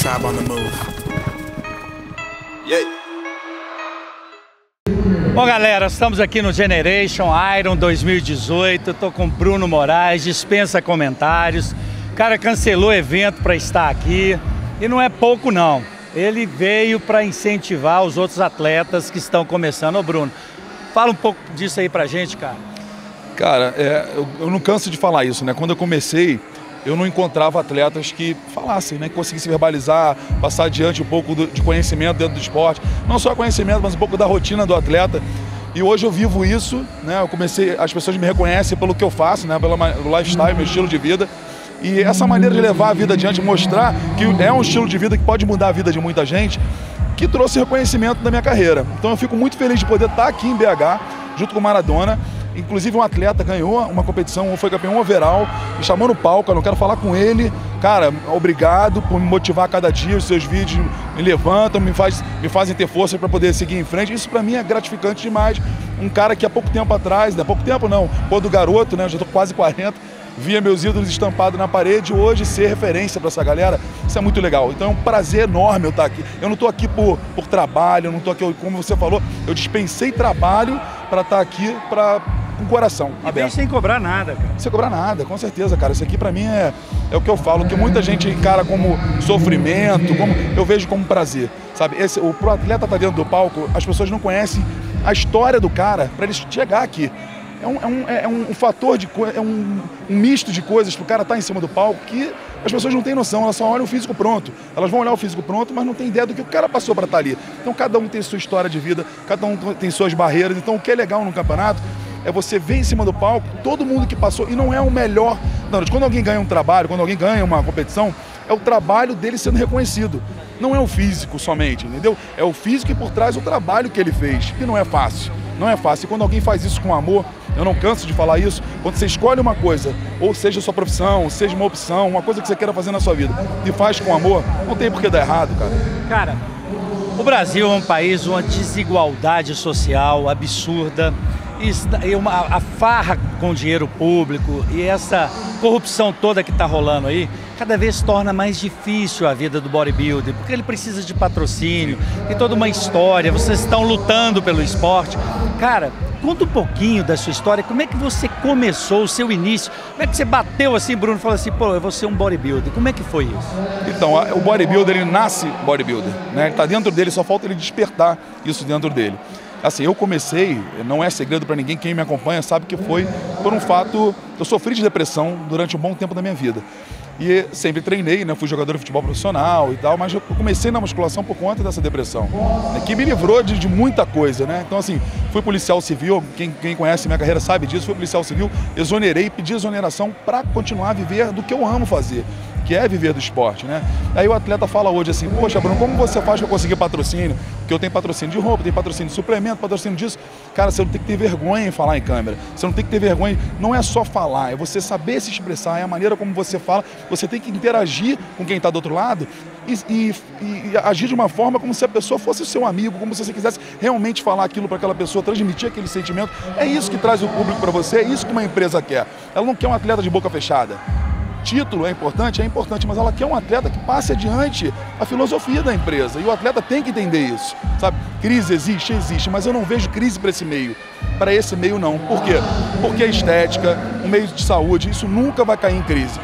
Tribe on the move. Yeah. Bom, galera, estamos aqui no Generation Iron 2018. Estou com Bruno Moraes, dispensa comentários. O cara cancelou o evento para estar aqui e não é pouco, não. Ele veio para incentivar os outros atletas que estão começando. Ô, Bruno, fala um pouco disso aí pra gente, cara. Cara, eu não canso de falar isso, né? Quando eu comecei, eu não encontrava atletas que falassem, né? Que conseguissem verbalizar, passar adiante um pouco de conhecimento dentro do esporte. Não só conhecimento, mas um pouco da rotina do atleta. E hoje eu vivo isso, né? Eu comecei, as pessoas me reconhecem pelo que eu faço, né? Pelo lifestyle, meu estilo de vida. E essa maneira de levar a vida adiante, mostrar que é um estilo de vida que pode mudar a vida de muita gente, que trouxe reconhecimento da minha carreira. Então eu fico muito feliz de poder estar aqui em BH, junto com o Maradona. Inclusive um atleta ganhou uma competição, foi campeão overall, me chamou no palco, eu não quero falar com ele. Cara, obrigado por me motivar a cada dia, os seus vídeos me levantam, me fazem ter força para poder seguir em frente. Isso para mim é gratificante demais. Um cara que há pouco tempo atrás, né? Pouco tempo não, quando garoto, né? Eu já estou quase 40, via meus ídolos estampados na parede, hoje ser referência para essa galera, isso é muito legal. Então é um prazer enorme eu estar aqui. Eu não estou aqui por trabalho, eu não estou aqui, como você falou, eu dispensei trabalho para estar aqui com o coração aberto. E sem cobrar nada, cara. Sem cobrar nada, com certeza, cara. Isso aqui para mim é o que eu falo, que muita gente encara como sofrimento, eu vejo como prazer, sabe? Pro atleta tá dentro do palco, as pessoas não conhecem a história do cara para eles chegar aqui. É um misto de coisas que o cara tá em cima do palco que as pessoas não têm noção, elas só olham o físico pronto. Elas vão olhar o físico pronto, mas não tem ideia do que o cara passou para estar ali. Então cada um tem sua história de vida, cada um tem suas barreiras. Então o que é legal no campeonato é você ver em cima do palco todo mundo que passou, e não é o melhor. Não, quando alguém ganha um trabalho, quando alguém ganha uma competição, é o trabalho dele sendo reconhecido. Não é o físico somente, entendeu? É o físico e por trás o trabalho que ele fez, que não é fácil. Não é fácil. E quando alguém faz isso com amor, eu não canso de falar isso, quando você escolhe uma coisa, ou seja a sua profissão, ou seja uma opção, uma coisa que você queira fazer na sua vida, e faz com amor, não tem por que dar errado, cara. Cara, o Brasil é um país com uma desigualdade social absurda, e a farra com dinheiro público e essa corrupção toda que está rolando aí, cada vez torna mais difícil a vida do bodybuilder, porque ele precisa de patrocínio, tem toda uma história, vocês estão lutando pelo esporte. Cara, conta um pouquinho da sua história, como é que você começou o seu início, como é que você bateu assim, Bruno, e falou assim, pô, eu vou ser um bodybuilder, como é que foi isso? Então, o bodybuilder, ele nasce bodybuilder, né? Ele tá dentro dele, só falta ele despertar isso dentro dele. Assim, eu comecei, não é segredo para ninguém, quem me acompanha sabe que foi por um fato, eu sofri de depressão durante um bom tempo da minha vida. E sempre treinei, né? Fui jogador de futebol profissional e tal, mas eu comecei na musculação por conta dessa depressão, né? Que me livrou de muita coisa, né? Então, assim, fui policial civil, quem conhece minha carreira sabe disso, fui policial civil, exonerei, pedi exoneração para continuar a viver do que eu amo fazer, que é viver do esporte, né? Aí o atleta fala hoje assim, poxa, Bruno, como você faz para conseguir patrocínio? Porque eu tenho patrocínio de roupa, tenho patrocínio de suplemento, patrocínio disso. Cara, você não tem que ter vergonha em falar em câmera, você não tem que ter vergonha, não é só falar, é você saber se expressar, é a maneira como você fala, você tem que interagir com quem está do outro lado e agir de uma forma como se a pessoa fosse seu amigo, como se você quisesse realmente falar aquilo para aquela pessoa, transmitir aquele sentimento. É isso que traz o público para você, é isso que uma empresa quer. Ela não quer um atleta de boca fechada. Título é importante, mas ela quer um atleta que passe adiante a filosofia da empresa. E o atleta tem que entender isso, sabe? Crise existe, existe, mas eu não vejo crise para esse meio. Para esse meio, não. Por quê? Porque a estética, o meio de saúde, isso nunca vai cair em crise.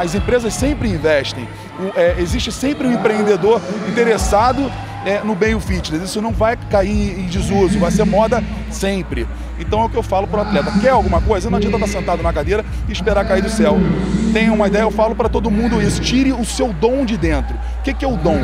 As empresas sempre investem. Existe sempre um empreendedor interessado no meio fitness. Isso não vai cair em desuso, vai ser moda sempre. Então é o que eu falo para o atleta. Quer alguma coisa? Não adianta estar sentado na cadeira e esperar cair do céu. Tem uma ideia, eu falo para todo mundo isso. Tire o seu dom de dentro. O que é o dom?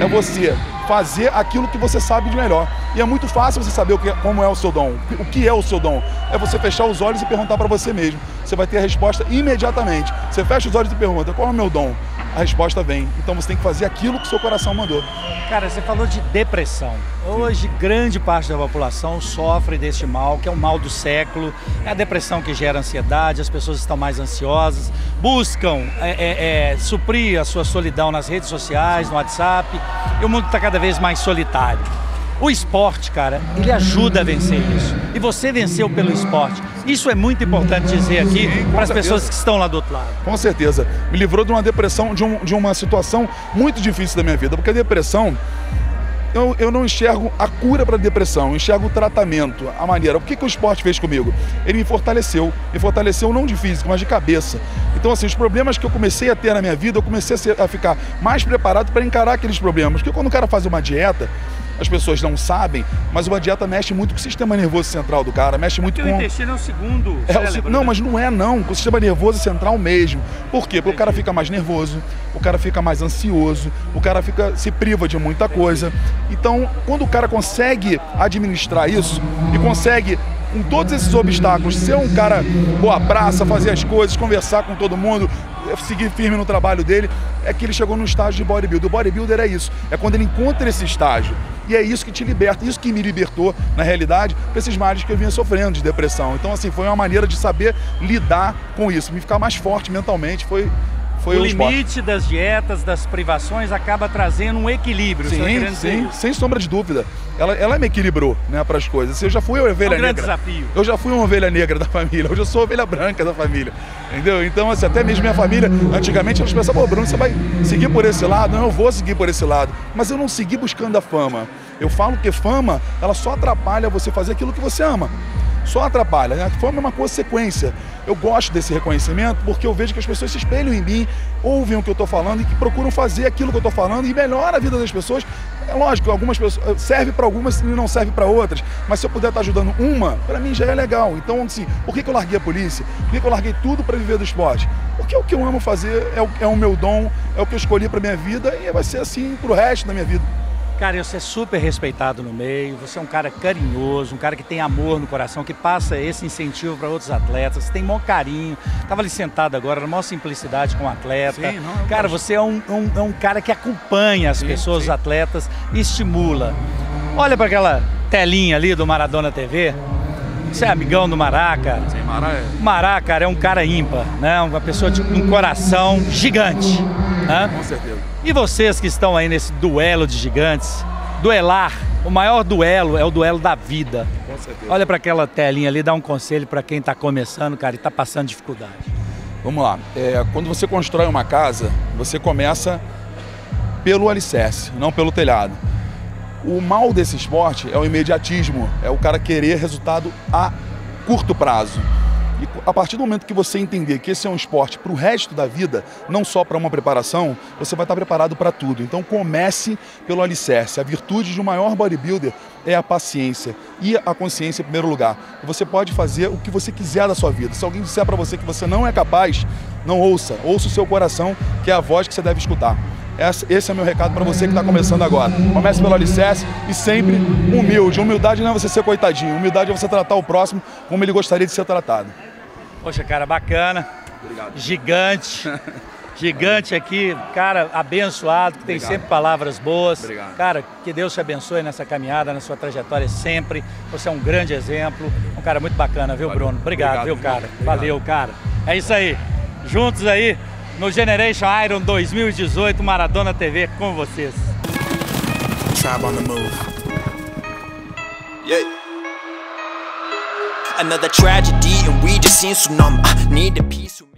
É você fazer aquilo que você sabe de melhor. E é muito fácil você saber como é o seu dom. O que é o seu dom? É você fechar os olhos e perguntar para você mesmo. Você vai ter a resposta imediatamente. Você fecha os olhos e pergunta, qual é o meu dom? A resposta vem. Então você tem que fazer aquilo que o seu coração mandou. Cara, você falou de depressão. Hoje, grande parte da população sofre deste mal, que é o mal do século. É a depressão que gera ansiedade, as pessoas estão mais ansiosas, buscam suprir a sua solidão nas redes sociais, no WhatsApp, e o mundo está cada vez mais solitário. O esporte, cara, ele ajuda a vencer isso. E você venceu pelo esporte. Isso é muito importante dizer aqui para as pessoas que estão lá do outro lado. Com certeza. Me livrou de uma depressão, de uma situação muito difícil da minha vida. Porque a depressão, eu não enxergo a cura para a depressão, eu enxergo o tratamento, a maneira. O que, que o esporte fez comigo? Ele me fortaleceu não de físico, mas de cabeça. Então, assim, os problemas que eu comecei a ter na minha vida, eu comecei a ficar mais preparado para encarar aqueles problemas. Porque quando o cara faz uma dieta, as pessoas não sabem, mas uma dieta mexe muito com o sistema nervoso central do cara, mexe muito com... o intestino é o segundo cérebro, não, né? Mas não é não, com o sistema nervoso central mesmo. Por quê? Porque o cara fica mais nervoso, o cara fica mais ansioso, o cara fica se priva de muita coisa. Então, quando o cara consegue administrar isso e consegue, com todos esses obstáculos, ser um cara boa praça, fazer as coisas, conversar com todo mundo, seguir firme no trabalho dele, é que ele chegou num estágio de bodybuilder. O bodybuilder é isso, é quando ele encontra esse estágio. E é isso que te liberta, isso que me libertou, na realidade, para esses males que eu vinha sofrendo de depressão. Então, assim, foi uma maneira de saber lidar com isso, me ficar mais forte mentalmente, foi o limite das dietas, das privações, acaba trazendo um equilíbrio. Sim, sim, sem sombra de dúvida. Ela me equilibrou, né, para as coisas. Eu já fui uma ovelha negra. É um grande desafio. Eu já fui uma ovelha negra da família. Hoje eu sou ovelha branca da família. Entendeu? Então, assim, até mesmo minha família, antigamente, elas pensavam, pô, Bruno, você vai seguir por esse lado? Não, eu vou seguir por esse lado. Mas eu não segui buscando a fama. Eu falo que fama, ela só atrapalha você fazer aquilo que você ama. Só atrapalha, né? A fama é uma consequência. Eu gosto desse reconhecimento porque eu vejo que as pessoas se espelham em mim, ouvem o que eu estou falando e que procuram fazer aquilo que eu estou falando e melhora a vida das pessoas. É lógico, algumas pessoas serve para algumas e não serve para outras, mas se eu puder estar ajudando uma, para mim já é legal. Então, assim, por que eu larguei a polícia? Por que eu larguei tudo para viver do esporte? Porque o que eu amo fazer é o meu dom, é o que eu escolhi para minha vida e vai ser assim para o resto da minha vida. Cara, você é super respeitado no meio, você é um cara carinhoso, um cara que tem amor no coração, que passa esse incentivo para outros atletas, você tem maior carinho. Estava ali sentado agora, na maior simplicidade com o atleta. Sim, não, cara, você é um cara que acompanha as pessoas, os atletas, e estimula. Olha para aquela telinha ali do Maradona TV. Você é amigão do Mará, cara. Sim, Mará, cara, é um cara ímpar, né? Uma pessoa de um coração gigante. Né? Com certeza. E vocês que estão aí nesse duelo de gigantes, duelar, o maior duelo é o duelo da vida. Com certeza. Olha para aquela telinha ali, dá um conselho para quem está começando, cara, e está passando dificuldade. Vamos lá. Quando você constrói uma casa, você começa pelo alicerce, não pelo telhado. O mal desse esporte é o imediatismo, é o cara querer resultado a curto prazo. E a partir do momento que você entender que esse é um esporte para o resto da vida, não só para uma preparação, você vai estar preparado para tudo. Então comece pelo alicerce. A virtude de um maior bodybuilder é a paciência e a consciência em primeiro lugar. Você pode fazer o que você quiser da sua vida. Se alguém disser para você que você não é capaz, não ouça. Ouça o seu coração, que é a voz que você deve escutar. Esse é o meu recado para você que está começando agora. Comece pelo alicerce e sempre humilde. Humildade não é você ser coitadinho. Humildade é você tratar o próximo como ele gostaria de ser tratado. Poxa, cara, bacana. Obrigado. Gigante. Gigante aqui, cara abençoado, que tem sempre palavras boas. Obrigado. Cara, que Deus te abençoe nessa caminhada, na sua trajetória sempre. Você é um grande exemplo. Um cara muito bacana, viu, Bruno? Obrigado, viu, cara? Obrigado. Valeu, cara. É isso aí. Juntos aí. No Generation Iron 2018, Maradona TV com vocês. Tribe on the move. Yeah. Another tragedy and we just seen tsunami. I need a piece of